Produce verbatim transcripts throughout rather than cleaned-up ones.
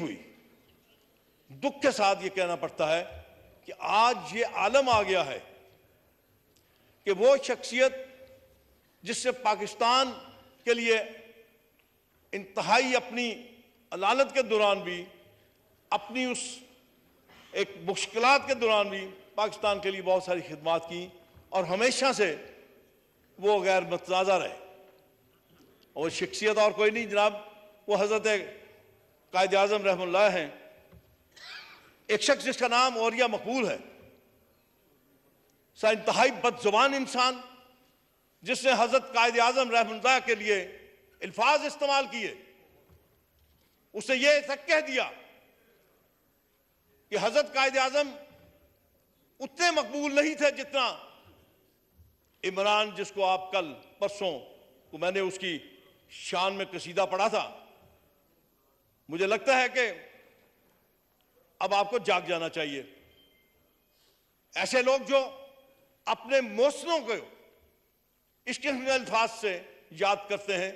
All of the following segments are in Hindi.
हुई। दुख के साथ ये कहना पड़ता है कि आज ये आलम आ गया है कि वो शख्सियत जिससे पाकिस्तान के लिए इंतहाई अपनी अदालत के दौरान भी, अपनी उस एक मुश्किलात के दौरान भी पाकिस्तान के लिए बहुत सारी खिदमत की और हमेशा से वो गैर मतनाज़ा रहे। और शख्सियत और कोई नहीं जनाब, वो हज़रत कायद-ए-आज़म रहमतुल्लाह हैं। एक शख्स जिसका नाम औरिया मकबूल है, सा इंतहाई बदजुबान इंसान, जिसने हज़रत कायद-ए-आज़म रहमतुल्लाह के लिए अल्फाज इस्तेमाल किए, उसे यह तक कह दिया कि हज़रत कायद-ए-आज़म उतने मकबूल नहीं थे जितना इमरान, जिसको आप कल परसों को मैंने उसकी शान में कसीदा पढ़ा था। मुझे लगता है कि अब आपको जाग जाना चाहिए। ऐसे लोग जो अपने मौसलों को इस किस्म के अल्फाज से याद करते हैं,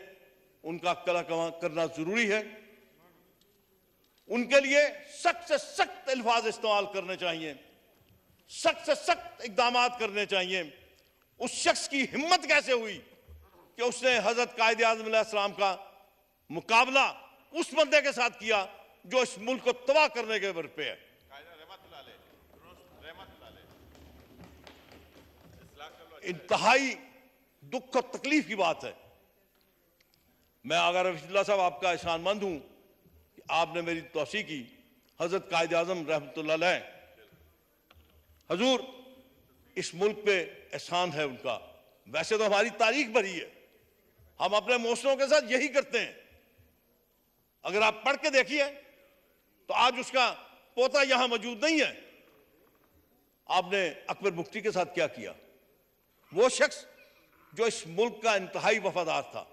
उनका कला करना जरूरी है। उनके लिए सख्त से सख्त अल्फाज इस्तेमाल करने चाहिए, सख्त से सख्त इकदाम करने चाहिए। उस शख्स की हिम्मत कैसे हुई कि उसने हजरत कायद-ए-आज़म अलैहिस्सलाम का मुकाबला उस बंदे के साथ किया जो इस मुल्क को तबाह करने के बर पे है। इंतहाई दुख और तकलीफ की बात है। मैं आगा रशीदुल्लाह साहब आपका एहसानमंद हूं कि आपने मेरी तौसीह की। हजरत कायद-ए-आज़म रहमतुल्लाह अलैह हजूर, इस मुल्क पे एहसान है उनका। वैसे तो हमारी तारीख भरी है, हम अपने मौसलों के साथ यही करते हैं। अगर आप पढ़ के देखिए तो आज उसका पोता यहां मौजूद नहीं है। आपने अकबर मुफ्ती के साथ क्या किया? वो शख्स जो इस मुल्क का इंतहाई वफादार था,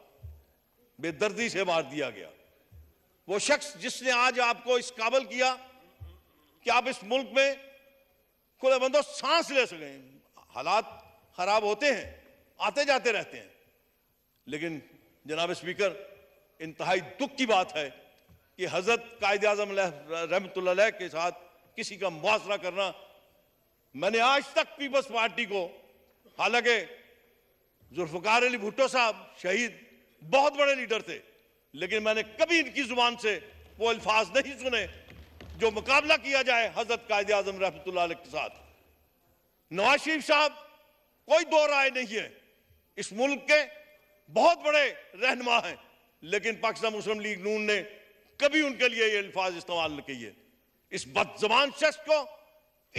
बेदर्दी से मार दिया गया। वो शख्स जिसने आज आपको इस काबिल किया कि आप इस मुल्क में खुले बंदो सांस ले सकें। हालात खराब होते हैं, आते जाते रहते हैं, लेकिन जनाब स्पीकर, इंतहाई दुख की बात है कि हजरत कायद-ए-आज़म रहमतुल्लाह अलैह के साथ किसी का मुआसरा करना। मैंने आज तक पीपल्स पार्टी को, हालांकि जुल्फिकार अली भुट्टो साहब शहीद बहुत बड़े लीडर थे, लेकिन मैंने कभी इनकी जुबान से वो अल्फाज नहीं सुने जो मुकाबला किया जाए हजरत कायद-ए-आज़म रहमतुल्लाह अलैह के साथ। नवाज शरीफ साहब, कोई दो राय नहीं है, इस मुल्क के बहुत बड़े रहनुमा हैं, लेकिन पाकिस्तान मुस्लिम लीग नून ने कभी उनके लिए ये अल्फाज इस्तेमाल न किए। इस बदजुबान शख्स को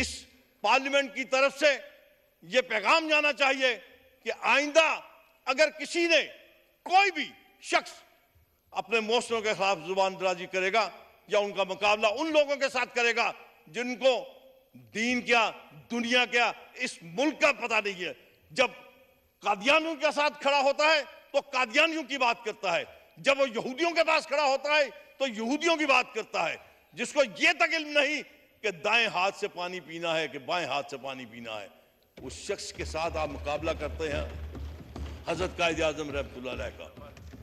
इस पार्लियामेंट की तरफ से ये पैगाम जाना चाहिए कि आइंदा अगर किसी ने, कोई भी शख्स अपने मौसलों के खिलाफ जुबान दराजी करेगा या उनका मुकाबला उन लोगों के साथ करेगा जिनको दीन क्या, दुनिया क्या, इस मुल्क का पता नहीं है। जब कादियानियों के साथ खड़ा होता है तो कादियानियों की बात करता है, जब वो यहूदियों के पास खड़ा होता है तो यहूदियों की बात करता है, जिसको ये तक इल्म नहीं कि दाएं हाथ से पानी पीना है कि बाएं हाथ से पानी पीना है। उस शख्स के साथ आप मुकाबला करते हैं हजरत कायद-ए-आज़म रहमतुल्लाह अलैह का।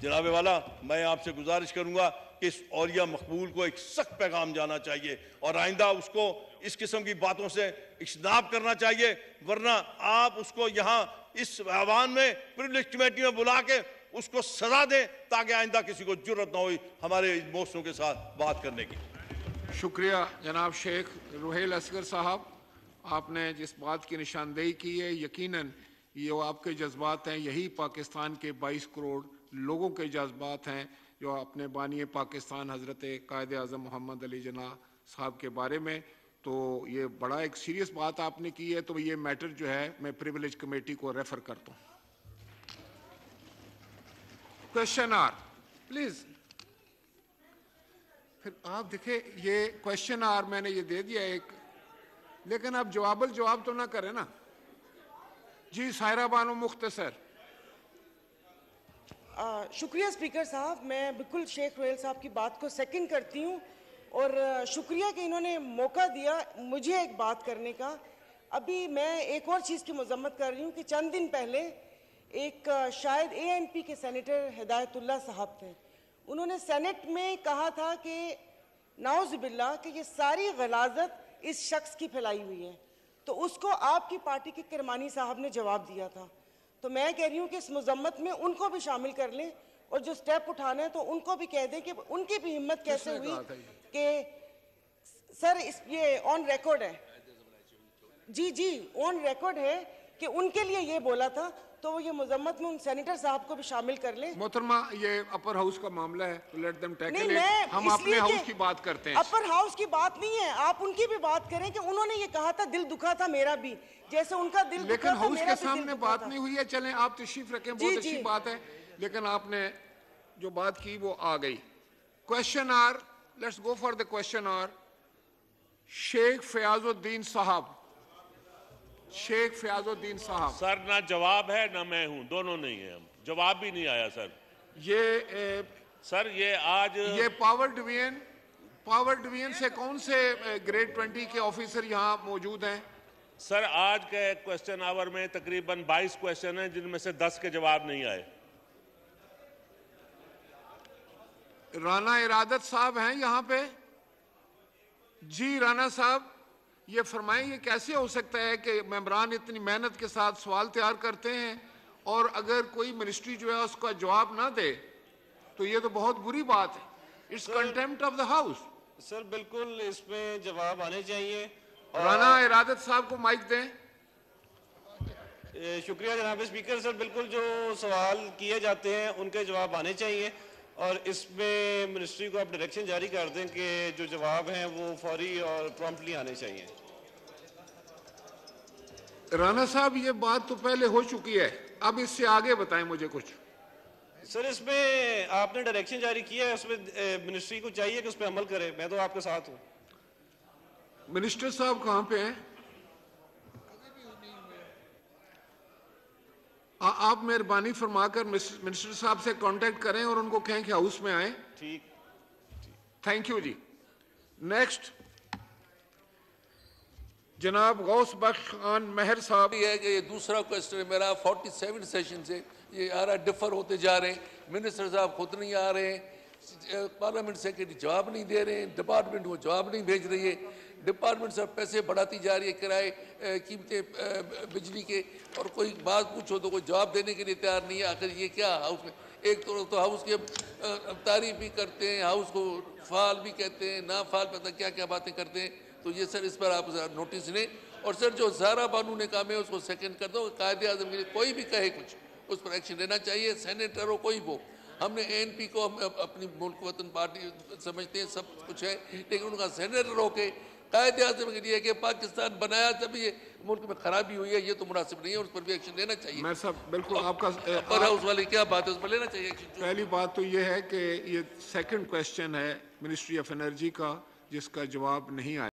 जनाबे वाला, मैं आपसे गुजारिश करूंगा कि इस औरिया मकबूल को एक सख्त पैगाम जाना चाहिए और आइंदा उसको इस किस्म की बातों से इज्तनाब करना चाहिए, वरना आप उसको यहाँ इस आवान में प्रिविलेज कमेटी में बुला के उसको सजा दें ताकि आइंदा किसी को जुर्रत ना हो हमारे मौसलों के साथ बात करने की। शुक्रिया जनाब शेख रोहेल असगर साहब, आपने जिस बात की निशानदेही की है, यकीनन ये वो आपके जज्बात हैं, यही पाकिस्तान के बाईस करोड़ लोगों के जज्बात हैं जो अपने बानी पाकिस्तान हज़रत कायद-ए-आज़म मोहम्मद अली जिन्ना साहब के बारे में। तो ये बड़ा एक सीरियस बात आपने की है, तो ये मैटर जो है मैं प्रिविलेज कमेटी को रेफ़र करता हूँ। क्वेश्चन आर प्लीज़, फिर आप देखें ये क्वेश्चन आर मैंने ये दे दिया एक, लेकिन आप जवाबल जवाब तो ना करें ना जी। सायरा बानो मुख्तसर। शुक्रिया स्पीकर साहब, मैं बिल्कुल शेख रोहेल साहब की बात को सेकंड करती हूँ और शुक्रिया कि इन्होंने मौका दिया मुझे एक बात करने का। अभी मैं एक और चीज़ की मजम्मत कर रही हूँ कि चंद दिन पहले एक शायद ए एन पी के सेनेटर हिदायतुल्लाह साहब थे, उन्होंने सेनेट में कहा था कि नाउज़ुबिल्लाह कि ये सारी गलाजत इस शख्स की फैलाई हुई है। तो उसको आपकी पार्टी के किरमानी साहब ने जवाब दिया था, तो मैं कह रही हूँ कि इस मुजम्मत में उनको भी शामिल कर लें और जो स्टेप उठाना है तो उनको भी कह दें कि उनकी भी हिम्मत कैसे हुई कि सर इस ये ऑन रिकॉर्ड है, जी जी ऑन रिकॉर्ड है कि उनके लिए ये बोला था, तो वो ये मुजम्मत में उन सेनेटर साहब को भी शामिल कर लें। मोहतरमा ये अपर हाउस का मामला है, तो लेट देम टैकल इट। हम अपने हाउस की बात करते हैं। अपर हाउस की बात नहीं है, आप उनकी भी बात करें कि उन्होंने ये कहा था दिल दुखा था मेरा भी, जैसे उनका दिल दुखा था मेरा भी। लेकिन हाउस के सामने बात नहीं हुई है। चलें आप तशरीफ रखें, बहुत अच्छी बात है, लेकिन आपने जो बात की वो आ गई। Question hour, let's go for the question hour. Sheikh Fayazuddin साहब, शेख फयाजुद्दीन साहब। सर ना जवाब है ना मैं हूं, दोनों नहीं है, जवाब भी नहीं आया सर। ये ए, सर ये आज ये पावर डिवीजन पावर डिवीजन से कौन से ग्रेड ट्वेंटी के ऑफिसर यहाँ मौजूद हैं? सर आज के क्वेश्चन आवर में तकरीबन बाईस क्वेश्चन हैं, जिनमें से दस के जवाब नहीं आए। राना इरादत साहब हैं यहाँ पे? जी राना साहब ये फरमाएं, ये कैसे हो सकता है कि मेंबरान इतनी मेहनत के साथ सवाल तैयार करते हैं और अगर कोई मिनिस्ट्री जो है उसका जवाब ना दे तो ये तो बहुत बुरी बात है। It's contempt of the house. Sir बिल्कुल इसमें जवाब आने चाहिए। राना इरादत साहब को माइक दें। शुक्रिया जनाब स्पीकर। सर बिल्कुल जो सवाल किए जाते हैं उनके जवाब आने चाहिए और इसमें मिनिस्ट्री को आप डायरेक्शन जारी कर दें कि जो जवाब हैं वो फौरी और प्रॉम्प्टली आने चाहिए। राणा साहब ये बात तो पहले हो चुकी है, अब इससे आगे बताएं मुझे कुछ। सर इसमें आपने डायरेक्शन जारी किया है, उसमें मिनिस्ट्री को चाहिए कि उस पर अमल करे। मैं तो आपके साथ हूँ। मिनिस्टर साहब कहाँ पे हैं? आ, आप मेहरबानी फरमाकर मिनिस्टर साहब से कांटेक्ट करें और उनको कहें कि हाउस में आए। ठीक, थैंक यू जी। नेक्स्ट जनाब गौस बख्श खान मेहर साहब। ये है कि ये दूसरा क्वेश्चन है मेरा, सैंतालीस सेशन से ये आ रहा, डिफर होते जा रहे हैं। मिनिस्टर साहब खुद नहीं आ रहे हैं, पार्लियामेंट सेक्रेटरी जवाब नहीं दे रहे हैं, डिपार्टमेंट वो जवाब नहीं भेज रही है, डिपार्टमेंट सर पैसे बढ़ाती जा रही है, किराए कीमतें बिजली के, और कोई बात पूछो तो कोई जवाब देने के लिए तैयार नहीं है। आखिर ये क्या हाउस में? एक तो, तो हाउस की तारीफ भी करते हैं, हाउस को फाल भी कहते हैं, ना फाल पता क्या क्या बातें करते हैं। तो ये सर इस पर आप नोटिस लें। और सर जो ज़हरा बानो ने काम है उसको सेकेंड कर दो। कायदे आज़म के लिए कोई भी कहे कुछ उस पर एक्शन लेना चाहिए, सेनेटर हो कोई वो। हमने एएनपी को हम अपनी मुल्क वतन पार्टी समझते हैं, सब कुछ है, लेकिन उनका सेनेटर होके कायदे आज़म के लिए कि पाकिस्तान बनाया तभी ये मुल्क में खराबी हुई है, ये तो मुनासिब नहीं है, उस पर भी एक्शन लेना चाहिए। मैं सब बिल्कुल और, आपका पर हाउस वाली क्या बात है, उस पर लेना चाहिए एक्शन। पहली बात तो ये है कि ये सेकंड क्वेश्चन है मिनिस्ट्री ऑफ एनर्जी का, जिसका जवाब नहीं आया।